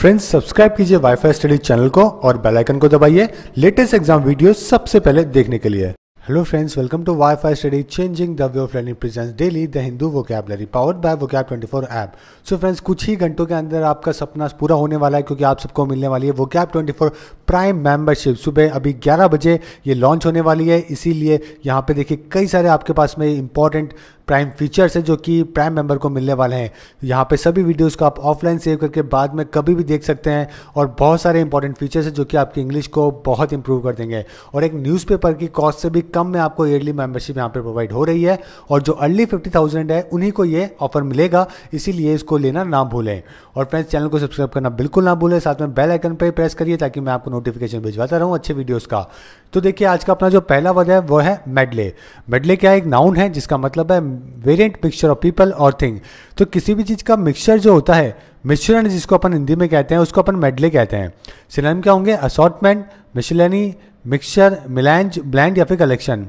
Friends subscribe कीजिए wifi study channel को और बेल आइकन को दबाइए लेटेस्ट एग्जाम वीडियो सबसे पहले देखने के लिए। Hello friends, welcome to wifi study changing the way of learning presents daily the Hindu vocabulary powered by vocab 24 app. So friends कुछ ही घंटों के अंदर आपका सपना पूरा होने वाला है क्योंकि आप सबको मिलने वाली है वोकैब 24 प्राइम मेंबरशिप। सुबह अभी 11 बजे ये लॉन्च होने वाली है, इसीलिए यहाँ पे देखिए कई सारे आपके पास में इंपॉर्टेंट प्राइम फीचर्स है जो कि प्राइम मेंबर को मिलने वाले हैं। यहाँ पे सभी वीडियोस को आप ऑफलाइन सेव करके बाद में कभी भी देख सकते हैं और बहुत सारे इंपॉर्टेंट फीचर्स हैं जो कि आपकी इंग्लिश को बहुत इंप्रूव कर देंगे। और एक न्यूज़पेपर की कॉस्ट से भी कम में आपको ईयरली मेंबरशिप यहाँ पे प्रोवाइड हो रही है और जो अर्ली 50,000 है उन्हीं को ये ऑफर मिलेगा, इसीलिए इसको लेना ना भूलें। और फ्रेंड्स चैनल को सब्सक्राइब करना बिल्कुल ना भूलें, साथ में बेल आइकन पर प्रेस करिए ताकि मैं आपको नोटिफिकेशन भिजवाता रहूँ अच्छे वीडियोज़ का। तो देखिए आज का अपना जो पहला वर्ड है वो है मेडले। मेडले क्या है? एक नाउन है जिसका मतलब है वेरिएंट मिक्सचर ऑफ पीपल और थिंग। तो किसी भी चीज़ का मिक्सचर जो होता है, मिश्रण जिसको अपन हिंदी में कहते हैं, उसको अपन मेडले कहते हैं। सिनोनिम क्या होंगे? Assortment, miscellany, mixture, melange, blend या फिर कलेक्शन।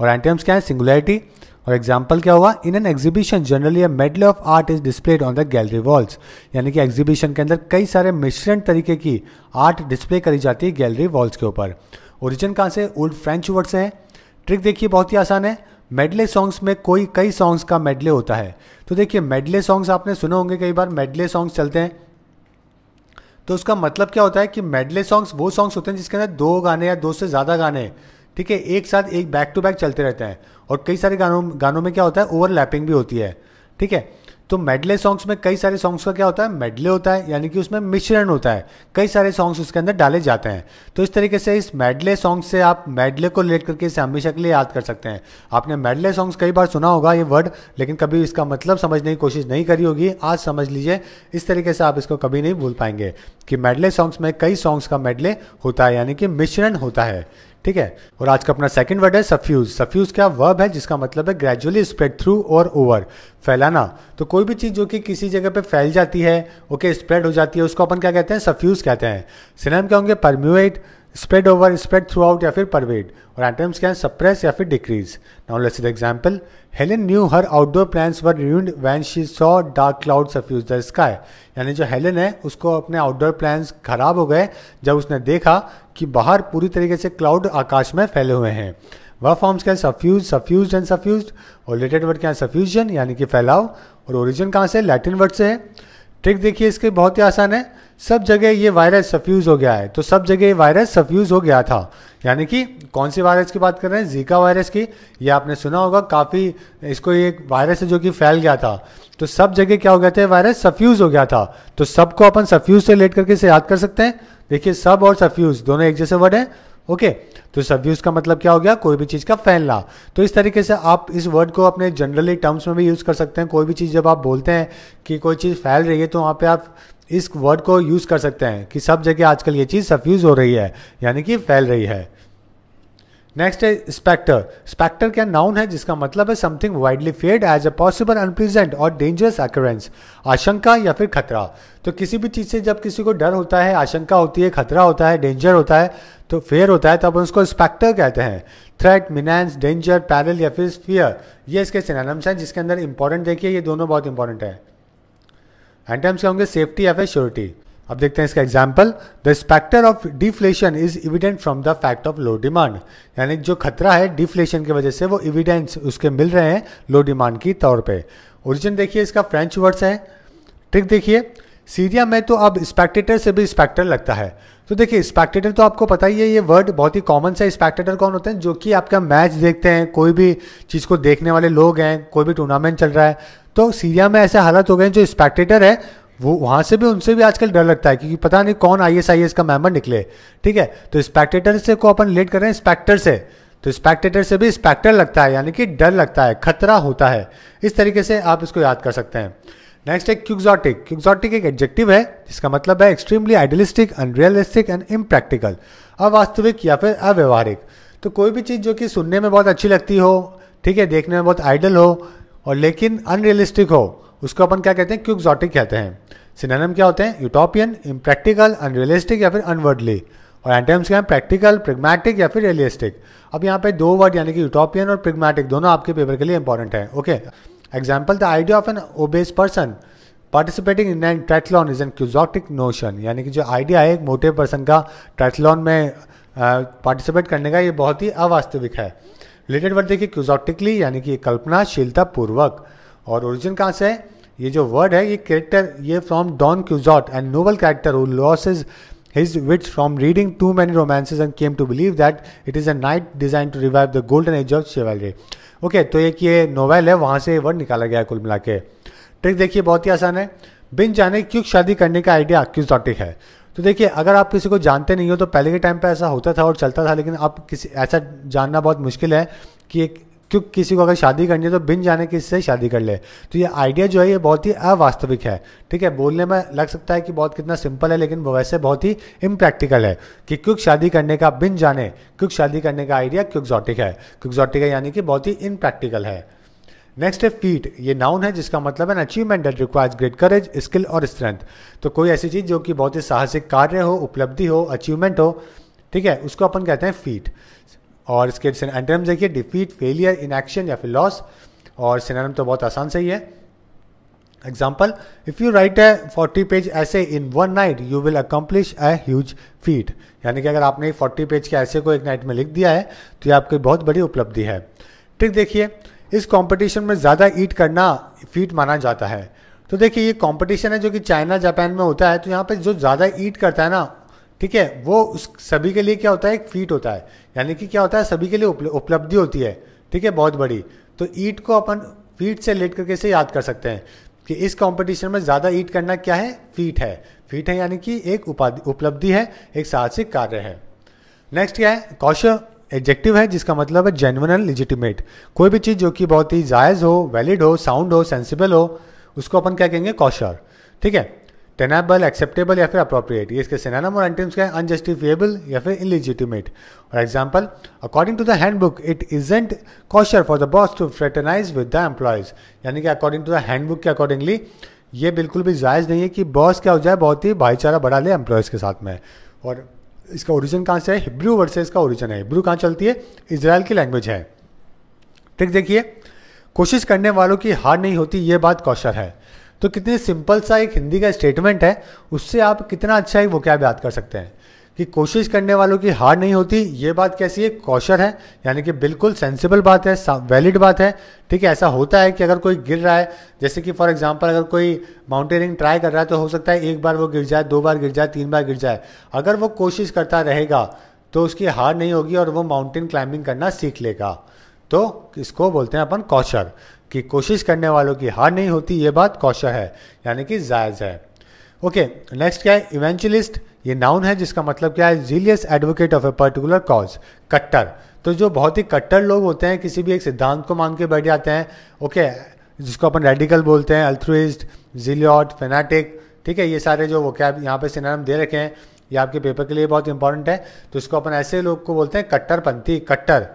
और एंटोनिम्स क्या है? सिंगुलरिटी। और एग्जाम्पल क्या हुआ? In an exhibition generally a medley of art is displayed on the gallery walls. यानी कि एग्जीबिशन के अंदर कई सारे मिश्रण तरीके की आर्ट डिस्प्ले करी जाती है गैलरी वॉल्स के ऊपर। ओरिजिन कहाँ से? ओल्ड फ्रेंच वर्ड से है। ट्रिक देखिए बहुत ही आसान है, मेडले सॉन्ग्स में कई सॉन्ग्स का मेडले होता है। तो देखिए मेडले सॉन्ग्स आपने सुने होंगे कई बार, मेडले सॉन्ग्स चलते हैं। तो उसका मतलब क्या होता है कि मेडले सॉन्ग्स वो सॉन्ग्स होते हैं जिसके अंदर दो गाने या दो से ज़्यादा गाने, ठीक है, एक साथ एक बैक टू बैक चलते रहते हैं। और कई सारे गानों में क्या होता है? ओवरलैपिंग भी होती है, ठीक है। तो मेडले सॉन्ग्स में कई सारे सॉन्ग्स का क्या होता है? मेडले होता है, यानी कि उसमें मिश्रण होता है, कई सारे सॉन्ग्स उसके अंदर डाले जाते हैं। तो इस तरीके से इस मेडले सॉन्ग से आप मेडले को रिलेट करके इसे हमेशा के लिए याद कर सकते हैं। आपने मेडले सॉन्ग्स कई बार सुना होगा ये वर्ड, लेकिन कभी इसका मतलब समझने की कोशिश नहीं करी होगी। आज समझ लीजिए, इस तरीके से आप इसको कभी नहीं भूल पाएंगे कि मेडले सॉन्ग्स में कई सॉन्ग्स का मेडले होता है, यानी कि मिश्रण होता है, ठीक है। और आज का अपना सेकंड वर्ड है सफ्यूज। सफ्यूज क्या वर्ब है जिसका मतलब है ग्रेजुअली स्प्रेड थ्रू और ओवर, फैलाना। तो कोई भी चीज़ जो कि किसी जगह पे फैल जाती है, ओके, स्प्रेड हो जाती है, उसको अपन क्या कहते हैं? सफ्यूज कहते हैं। सिनोनिम क्या होंगे? Permeate, spread over, spread throughout या फिर परवेड। और एंटोनिम्स क्या है? सप्रेस या फिर decrease. Now let's see the example. Helen knew her outdoor plans were ruined when she saw dark cloud suffuse the sky. यानी जो हेलेन है उसको अपने आउटडोर प्लान्स खराब हो गए जब उसने देखा कि बाहर पूरी तरीके से क्लाउड आकाश में फैले हुए हैं। वह फॉर्म्स क्या है? Suffuse, suffused and suffused. और रिलेटेड वर्ड क्या है? सफ्यूजन, यानी कि फैलाव। और ओरिजिन कहाँ से? लैटिन वर्ड से है। ट्रिक देखिए इसके बहुत ही आसान है, सब जगह ये वायरस सफ्यूज हो गया है। तो सब जगह ये वायरस सफ्यूज हो गया था, यानी कि कौन से वायरस की बात कर रहे हैं? जीका वायरस की। ये आपने सुना होगा काफ़ी, इसको ये वायरस है जो कि फैल गया था। तो सब जगह क्या हो गया था? वायरस सफ्यूज हो गया था। तो सब को अपन सफ्यूज से रिलेट करके इसे याद कर सकते हैं। देखिए सब और सफ्यूज दोनों एक जैसे वर्ड है, ओके। तो सफ्यूज का मतलब क्या हो गया? कोई भी चीज़ का फैलना। तो इस तरीके से आप इस वर्ड को अपने जनरली टर्म्स में भी यूज़ कर सकते हैं। कोई भी चीज़ जब आप बोलते हैं कि कोई चीज़ फैल रही है, तो वहाँ पे आप इस वर्ड को यूज़ कर सकते हैं कि सब जगह आजकल ये चीज़ सफ्यूज हो रही है, यानी कि फैल रही है। नेक्स्ट है स्पेक्टर। स्पेक्टर क्या नाउन है जिसका मतलब है something widely feared as a possible unpleasant और डेंजरस अकरेंस, आशंका या फिर खतरा। तो किसी भी चीज़ से जब किसी को डर होता है, आशंका होती है, खतरा होता है, डेंजर होता है, तो फेयर होता है, तब उसको स्पेक्टर कहते हैं। थ्रेट, मिनांस, डेंजर, पैरल या फिर फियर, ये इसके सिनोनिम्स हैं जिसके अंदर इंपॉर्टेंट देखिए ये दोनों बहुत इंपॉर्टेंट है। एंटोनिम्स क्या होंगे? सेफ्टी या फिर श्योरिटी। अब देखते हैं इसका example. The spectre of deflation is evident from the fact of low demand. यानी जो खतरा है डिफ्लेशन की वजह से, वो इविडेंस उसके मिल रहे हैं लो डिमांड की तौर पे। ओरिजिन देखिए इसका फ्रेंच वर्ड्स है। ट्रिक देखिए, सीरिया में तो अब स्पेक्टेटर से भी स्पेक्टर लगता है। तो देखिए स्पेक्टेटर तो आपको पता ही है, ये वर्ड बहुत ही कॉमन सा है। स्पेक्टेटर कौन होते हैं? जो कि आपका मैच देखते हैं, कोई भी चीज़ को देखने वाले लोग हैं, कोई भी टूर्नामेंट चल रहा है। तो सीरिया में ऐसे हालत हो गए हैं, जो स्पेक्टेटर है वो वहाँ से भी, उनसे भी आजकल डर लगता है क्योंकि पता नहीं कौन आईएसआईएस का मेंबर निकले, ठीक है। तो स्पेक्टेटर से को अपन रिलेट कर रहे हैं स्पेक्टर से, तो स्पेक्टेटर से भी स्पेक्टर लगता है, यानी कि डर लगता है, खतरा होता है। इस तरीके से आप इसको याद कर सकते हैं। नेक्स्ट है क्विक्सोटिक। क्विक्सोटिक एक एडजेक्टिव है जिसका मतलब है extremely idealistic, unrealistic and impractical, अवास्तविक या फिर अव्यवहारिक। तो कोई भी चीज़ जो कि सुनने में बहुत अच्छी लगती हो, ठीक है, देखने में बहुत आइडल हो और लेकिन अनरियलिस्टिक हो, उसको अपन क्या कहते हैं? क्विक्सोटिक कहते हैं। सिनोनिम क्या होते हैं? यूटोपियन, इम्प्रैक्टिकल, अनरियलिस्टिक या फिर अनवर्डली। और एंटोनिम्स क्या हैं? प्रैक्टिकल, प्रैग्मैटिक या फिर रियलिस्टिक। अब यहाँ पे दो वर्ड यानी कि यूटोपियन और प्रैग्मैटिक दोनों आपके पेपर के लिए इंपॉर्टेंट है, okay. Example, the idea of an obese person participating in an triathlon is an quixotic notion, यानी कि जो आइडिया है एक मोटे पर्सन का ट्रायथलॉन में पार्टिसिपेट करने का, ये बहुत ही अवास्तविक है। रिलेटेड वर्ड देखिए क्विजॉटिकली यानी कि कल्पनाशीलता पूर्वक, और ओरिजिन कहाँ से है ये जो वर्ड है, ये कैरेक्टर ये from Don Quixote, and novel character who loses his wits from reading too many romances and came to believe that it is a knight designed to revive the golden age of chivalry. Okay, तो एक ये novel है, वहाँ से word निकाला गया है कुल मिला के। ट्रिक देखिए बहुत ही आसान है, बिन जाने क्यों शादी करने का आइडिया क्विजॉटिक है। तो देखिए अगर आप किसी को जानते नहीं हो, तो पहले के टाइम पे ऐसा होता था और चलता था, लेकिन अब किसी ऐसा जानना बहुत मुश्किल है कि एक क्यों किसी को अगर शादी करनी है तो बिन जाने किससे शादी कर ले। तो ये आइडिया जो है ये बहुत ही अवास्तविक है। ठीक है, बोलने में लग सकता है कि बहुत कितना सिंपल है, लेकिन वो वैसे बहुत ही इम्प्रैक्टिकल है कि क्विक शादी करने का, बिन जाने क्विक शादी करने का आइडिया क्विक्जॉटिक है। क्विक्जॉटिक है यानी कि बहुत ही इम्प्रैक्टिकल है। नेक्स्ट है फीट, ये नाउन है जिसका मतलब है achievement that requires great courage, skill और स्ट्रेंथ। तो कोई ऐसी चीज़ जो कि बहुत ही साहसिक कार्य हो, उपलब्धि हो, अचीवमेंट हो, ठीक है, उसको अपन कहते हैं फीट। और इसके एंटोनिम्स देखिए डिफीट, फेलियर, इनएक्शन या फिर लॉस। और सिनोनिम तो बहुत आसान सही है। Example, if you write a 40 page essay in one night you will accomplish a huge feat, यानी कि अगर आपने 40 पेज के ऐसे को एक नाइट में लिख दिया है तो ये आपकी बहुत बड़ी उपलब्धि है। ट्रिक देखिए, इस कॉम्पिटिशन में ज़्यादा ईट करना फीट माना जाता है। तो देखिए ये कॉम्पिटिशन है जो कि चाइना जापान में होता है, तो यहाँ पर जो ज़्यादा ईट करता है ना, ठीक है, वो उस सभी के लिए क्या होता है, एक फीट होता है, यानी कि क्या होता है सभी के लिए उपलब्धि होती है, ठीक है, बहुत बड़ी। तो ईट को अपन फीट से रिलेट करके से याद कर सकते हैं कि इस कंपटीशन में ज़्यादा ईट करना क्या है, फीट है। फीट है यानी कि एक उपलब्धि है, एक साहसिक कार्य है। नेक्स्ट क्या है, कॉशर एडजेक्टिव है जिसका मतलब है जेन्युइन एंड लेजिटिमेट। कोई भी चीज़ जो कि बहुत ही जायज़ हो, वैलिड हो, साउंड हो, सेंसिबल हो, उसको अपन क्या कहेंगे, कॉशर। ठीक है, टेनेबल, एक्सेप्टेबल या फिर अप्रोप्रिएट, ये इसके सिनोनिम और एंटोनिम्स क्या है, अनजस्टिफिएबल या फिर इलिजिटिमेट। और example, according to the handbook it isn't kosher for the boss to फ्रेटरनाइज with the employees, यानी कि अकॉर्डिंग टू द हैंडबुक के अकॉर्डिंगली ये बिल्कुल भी जायज़ नहीं है कि बॉस क्या हो जाए, बहुत ही भाईचारा बढ़ा ले एम्प्लॉयज के साथ में। और इसका ओरिजिन कहाँ से है, हिब्रू वर्ड से इसका ओरिजिन है। हिब्रू कहाँ चलती है, इजराइल की लैंग्वेज है। ठीक देखिए, कोशिश करने वालों की हार नहीं होती, ये बात कॉशर है। तो कितने सिंपल सा एक हिंदी का स्टेटमेंट है, उससे आप कितना अच्छा एक वोकैब याद कर सकते हैं कि कोशिश करने वालों की हार नहीं होती, ये बात कैसी है, कॉशर है, यानी कि बिल्कुल सेंसिबल बात है, वैलिड बात है। ठीक है, ऐसा होता है कि अगर कोई गिर रहा है, जैसे कि फॉर एग्जांपल अगर कोई माउंटेनियरिंग ट्राई कर रहा है, तो हो सकता है एक बार वो गिर जाए, दो बार गिर जाए, तीन बार गिर जाए, अगर वो कोशिश करता रहेगा तो उसकी हार नहीं होगी और वो माउंटेन क्लाइंबिंग करना सीख लेगा। तो इसको बोलते हैं अपन कॉशर, कि कोशिश करने वालों की हार नहीं होती, ये बात कॉशर है, यानी कि जायज़ है। ओके, नेक्स्ट क्या है, इवेंजलिस्ट, ये नाउन है जिसका मतलब क्या है, zealous advocate of a particular cause, कट्टर। तो जो बहुत ही कट्टर लोग होते हैं, किसी भी एक सिद्धांत को मान के बैठ जाते हैं, ओके, जिसको अपन रेडिकल बोलते हैं, अल्ट्रुइस्ट, जीलियट, फेनाटिक। ठीक है, ये सारे जो वो क्या यहाँ पे सिनोनिम दे रखे हैं, ये आपके पेपर के लिए बहुत इंपॉर्टेंट है। तो इसको अपन ऐसे लोग को बोलते हैं कट्टरपंथी, कट्टर,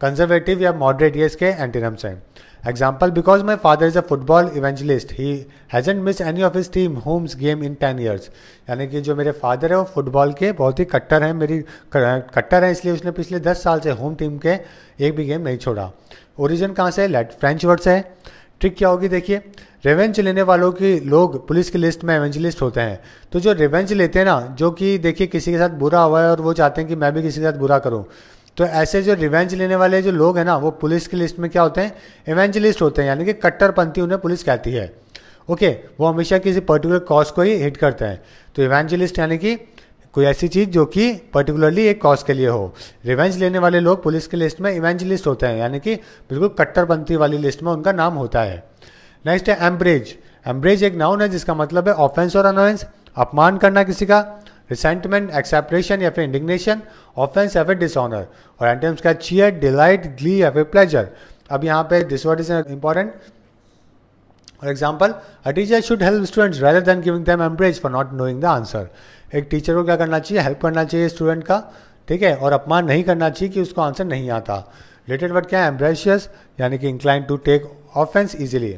कंजर्वेटिव या मॉडरेट, ये इसके एंटोनिम्स हैं। Example, because my father is a football evangelist he hasn't miss any of his team homes game in 10 years, यानी कि जो मेरे फादर है वो फुटबॉल के बहुत ही कट्टर हैं, मेरी कट्टर है, इसलिए उसने पिछले 10 साल से होम टीम के एक भी गेम नहीं छोड़ा। ओरिजिन कहाँ से है, फ्रेंच वर्ड से है। ट्रिक क्या होगी देखिए, रिवेंज लेने वालों की लोग पुलिस की लिस्ट में एवेंजलिस्ट होते हैं। तो जो रिवेंज लेते हैं ना, जो कि देखिए किसी के साथ बुरा हुआ है और वो चाहते हैं कि मैं भी किसी के साथ बुरा करूँ, तो ऐसे जो रिवेंज लेने वाले जो लोग हैं ना, वो पुलिस की लिस्ट में क्या होते हैं, इवेंजलिस्ट होते हैं, यानी कि कट्टरपंथी उन्हें पुलिस कहती है। ओके, वो हमेशा किसी पर्टिकुलर कॉज को ही हिट करते हैं। तो इवेंजलिस्ट यानी कि कोई ऐसी चीज़ जो कि पर्टिकुलरली एक कॉज के लिए हो। रिवेंज लेने वाले लोग पुलिस की लिस्ट में इवेंजलिस्ट होते हैं, यानी कि बिल्कुल कट्टरपंथी वाली लिस्ट में उनका नाम होता है। नेक्स्ट है एम्ब्रेज। एम्ब्रेज एक नाउन है जिसका मतलब है ऑफेंस और अनोयंस, अपमान करना किसी का, रिसेंटमेंट, एक्सेप्टेशन या फिर इंडिग्नेशन, ऑफेंस या फिर डिसऑनर। और एंटोनिम्स का चीयर, डिलाइट, ग्ली या फिर प्लेजर। अब यहाँ पे दिस वर्ड इज इंपॉर्टेंट। और example, a teacher should help students rather than giving them umbrage for not knowing the answer. एक टीचर को क्या करना चाहिए, हेल्प करना चाहिए स्टूडेंट का, ठीक है, और अपमान नहीं करना चाहिए कि उसको आंसर नहीं आता। रिलेटेड वर्ड क्या है, एम्ब्रेशियस, यानी कि incline to take offence easily,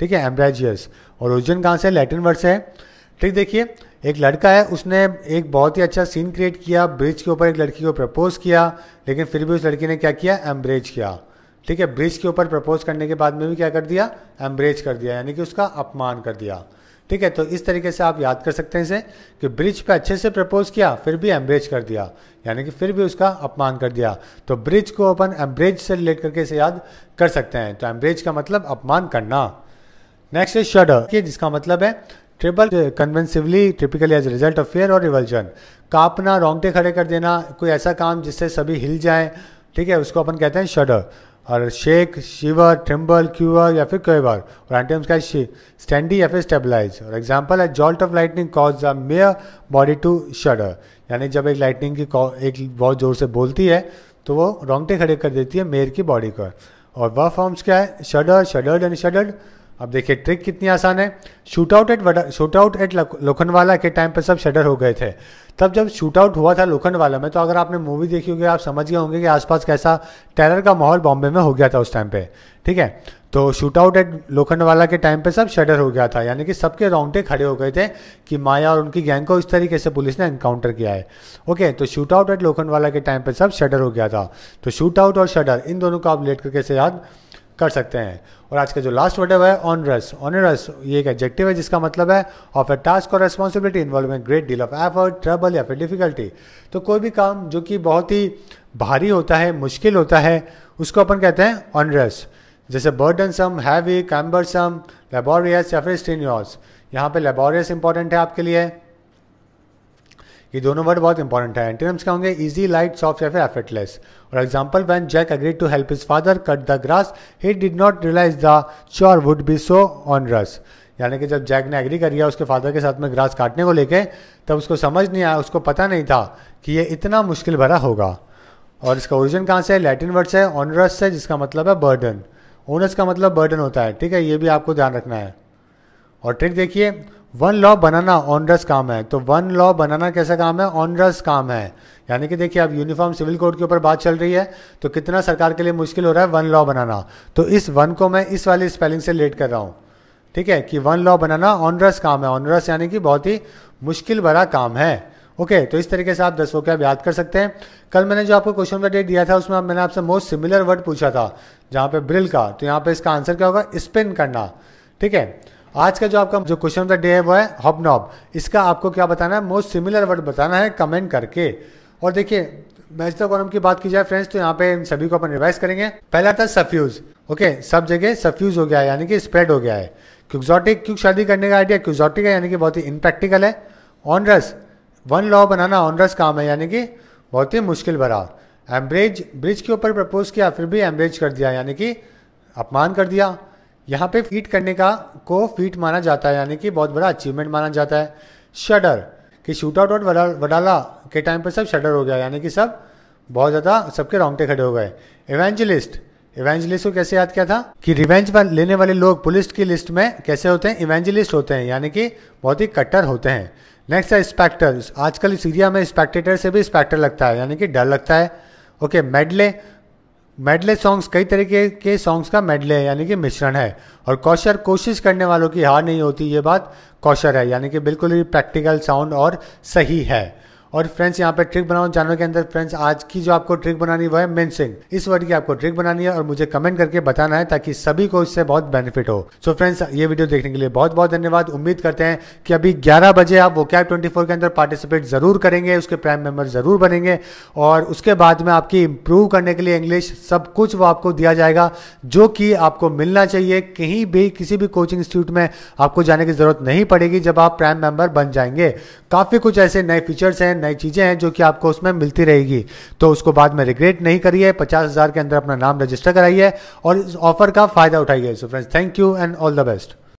ठीक है, एम्ब्रेजियस। और ओरिजिन कहाँ से, लैटिन वर्ड से है। ठीक देखिए, एक लड़का है, उसने एक बहुत ही अच्छा सीन क्रिएट किया, ब्रिज के ऊपर एक लड़की को प्रपोज किया, लेकिन फिर भी उस लड़की ने क्या किया, एम्ब्रेज किया। ठीक है, ब्रिज के ऊपर प्रपोज करने के बाद में भी क्या कर दिया, एम्ब्रेज कर दिया, यानी कि उसका अपमान कर दिया। ठीक है, तो इस तरीके से आप याद कर सकते हैं इसे कि ब्रिज पे अच्छे से प्रपोज किया फिर भी एम्ब्रेज कर दिया, यानी कि फिर भी उसका अपमान कर दिया। तो ब्रिज को अपन एम्ब्रेज से रिलेट करके इसे याद कर सकते हैं। तो एम्ब्रेज का मतलब अपमान करना। नेक्स्ट है शडर, जिसका मतलब है tremble, convulsively, typically as result of fear और रिवल्जन। कांपना, रोंगटे खड़े कर देना, कोई ऐसा काम जिससे सभी हिल जाएं, ठीक है, उसको अपन कहते हैं शडर। और शेक, शिवर, ट्रिम्बल, क्यूअर या फिर क्वेवर। और एंटोनिम्स का स्टैंडी या फिर स्टेबलाइज। और एग्जांपल है jolt of lightning cause the mayor body to shudder, यानी जब एक लाइटनिंग की एक बहुत जोर से बोलती है तो वो रोंगटे खड़े कर देती है मेयर की बॉडी को। और वर्ब फॉर्म्स क्या है, शडर, शडर्ड एंड शडर्ड। अब देखिए ट्रिक कितनी आसान है। शूट आउट एट लोखंडवाला के टाइम पर सब शटर हो गए थे। तब जब शूट आउट हुआ था लोखंडवाला में, तो अगर आपने मूवी देखी होगी आप समझ गए होंगे कि आसपास कैसा टेरर का माहौल बॉम्बे में हो गया था उस टाइम पे। ठीक है, तो शूट आउट एट लोखंडवाला के टाइम पे सब शटर हो गया था, यानी कि सबके रोंगटे खड़े हो गए थे कि माया और उनकी गैंग को इस तरीके से पुलिस ने एनकाउंटर किया है। ओके, तो शूट आउट एट लोखंडवाला के टाइम पे सब शटर हो गया था। तो शूट आउट और शटर, इन दोनों को आप लेट करके से याद कर सकते हैं। और आज का जो लास्ट वर्ड है वह है ऑनरस। ऑनरस ये एक एडजेक्टिव है जिसका मतलब है ऑफ ए टास्क और responsibility involving great deal of effort, trouble या फिर डिफिकल्टी। तो कोई भी काम जो कि बहुत ही भारी होता है, मुश्किल होता है, उसको अपन कहते हैं ऑनरस। जैसे बर्डनसम, हैवी, कैम्बरसम, लेबोरियस या फिर स्ट्रीनियस। यहाँ पे लेबोरियस इंपॉर्टेंट है आपके लिए, ये दोनों वर्ड बहुत इंपॉर्टेंट है। एंटोनिम्स क्या होंगे, इजी, लाइट, सॉफ्ट या फिर एफर्टलेस। और example, when Jack agreed to help his father cut the grass he did not realize the chore would be so onerous, यानी कि जब जैक ने एग्री कर लिया उसके फादर के साथ में ग्रास काटने को लेके, तब उसको समझ नहीं आया, उसको पता नहीं था कि ये इतना मुश्किल भरा होगा। और इसका ओरिजिन कहाँ से है, लैटिन वर्ड से ऑनरस से, जिसका मतलब है बर्डन। ओनरस का मतलब बर्डन होता है। ठीक है, ये भी आपको ध्यान रखना है। और ट्रिक देखिए, वन लॉ बनाना ऑनरस काम है। तो वन लॉ बनाना कैसा काम है, ऑनरस काम है। यानी कि देखिए अब यूनिफॉर्म सिविल कोड के ऊपर बात चल रही है, तो कितना सरकार के लिए मुश्किल हो रहा है वन लॉ बनाना। तो इस वन को मैं इस वाली स्पेलिंग से रिलेट कर रहा हूँ। ठीक है, कि वन लॉ बनाना ऑनरस काम है। ऑनरस यानी कि बहुत ही मुश्किल भरा काम है। ओके, तो इस तरीके से आप 10 वोकैब याद कर सकते हैं। कल मैंने जो आपको क्वेश्चन का डेट दिया था उसमें मैंने आपसे मोस्ट सिमिलर वर्ड पूछा था, जहाँ पे ब्रिल का, तो यहाँ पे इसका आंसर क्या होगा, स्पिन करना। ठीक है, आज का जो आपका जो क्वेश्चन ऑफ द डे है वो है हॉबनॉब। इसका आपको क्या बताना है, मोस्ट सिमिलर वर्ड बताना है कमेंट करके। और देखिए मैच द कॉलम की बात की जाए फ्रेंड्स, तो यहाँ पे इन सभी को अपन रिवाइज करेंगे। पहला था सफ्यूज। ओके, सब जगह सफ्यूज हो गया है, यानी कि स्प्रेड हो गया है। क्विक्सोटिक, क्विक शादी करने का आइडिया क्विक्सोटिक है, यानी कि बहुत ही इम्प्रैक्टिकल है। ऑनरस, वन लॉ बनाना ऑनरस काम है, यानी कि बहुत ही मुश्किल भरा। एम्ब्रेज, ब्रिज के ऊपर प्रपोज किया फिर भी एम्ब्रेज कर दिया, यानी कि अपमान कर दिया। यहाँ पे फीट करने का को फीट माना जाता है, यानी कि बहुत बड़ा अचीवमेंट माना जाता है। शडर, कि शूट आउट और वडाला के टाइम पर सब शडर हो गया, यानी कि सब बहुत ज़्यादा, सबके रोंगटे खड़े हो गए। इवेंजलिस्ट, इवेंजलिस्ट को कैसे याद किया था कि रिवेंज लेने वाले लोग पुलिस की लिस्ट में कैसे होते हैं, इवेंजलिस्ट होते हैं, यानी कि बहुत ही कट्टर होते हैं। नेक्स्ट है स्पेक्टर। आजकल सीरिया में स्पेक्टेटर से भी स्पेक्टर लगता है, यानी कि डर लगता है। ओके, मेडले, मेडले सॉन्ग्स, कई तरीके के सॉन्ग्स का मेडले है, यानी कि मिश्रण है। और कौशर, कोशिश करने वालों की हार नहीं होती, ये बात कौशर है, यानी कि बिल्कुल ही प्रैक्टिकल, साउंड और सही है। और फ्रेंड्स यहाँ पे ट्रिक बनाओ जानवर के अंदर। फ्रेंड्स आज की जो आपको ट्रिक बनानी है वह है मिंसिंग। इस वर्ड की आपको ट्रिक बनानी है और मुझे कमेंट करके बताना है, ताकि सभी को इससे बहुत बेनिफिट हो। सो फ्रेंड्स ये वीडियो देखने के लिए बहुत बहुत धन्यवाद। उम्मीद करते हैं कि अभी 11 बजे आप वोकैब 24 के अंदर पार्टिसिपेट जरूर करेंगे, उसके प्राइम मेंबर जरूर बनेंगे। और उसके बाद में आपकी इम्प्रूव करने के लिए इंग्लिश सब कुछ वो आपको दिया जाएगा, जो कि आपको मिलना चाहिए। कहीं भी किसी भी कोचिंग इंस्टीट्यूट में आपको जाने की जरूरत नहीं पड़ेगी। जब आप प्राइम मेंबर बन जाएंगे, काफ़ी कुछ ऐसे नए फीचर्स हैं, नई चीजें हैं जो कि आपको उसमें मिलती रहेगी। तो उसको बाद में रिग्रेट नहीं करिए। 50,000 के अंदर अपना नाम रजिस्टर कराइए और इस ऑफर का फायदा उठाइए। So friends, thank you and all the best.